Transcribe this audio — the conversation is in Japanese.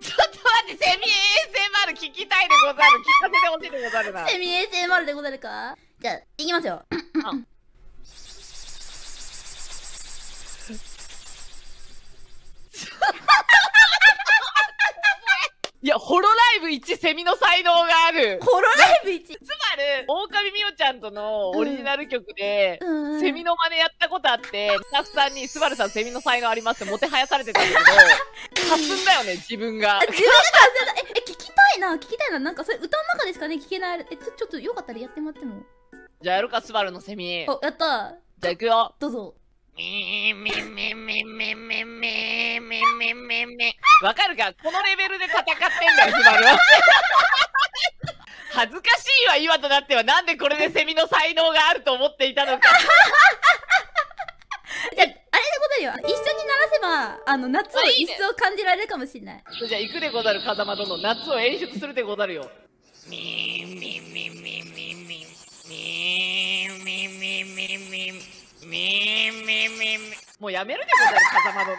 ちょっと待って、セミ ASMR 聞きたいでござる。聞かせてほしいでござるな。セミ ASMR でござるか。じゃあいきますよ。いや、ホロライブ1セミの才能がある。ホロライブ1、つまり狼みおちゃんとのオリジナル曲で、セミの真似やったことあって、スタッフさんに「すばるさんセミの才能あります」ってもてはやされてたんだけど、かすんだよね、自分が。え、聞きたいな、聞きたいな。なんかそれ歌の中ですかね、聞けない。え、ちょっとよかったらやってもらっても。じゃあやるか、すばるのセミ。お、やった。じゃあいくよ、どうぞ。めめめめめめめめめめ、わかるか、このレベルで戦ってんだよ、すばるは。恥ずかしいわ、今となっては。なんでこれでセミの才能があると思っていたのか。じゃあ、あれでござるよ、一緒に鳴らせば夏の一層を感じられるかもしれない。じゃあ行くでござる、風間殿、夏を演出するでござるよ。みみみみみみみみみみみ、もうやめるでござる、風間殿。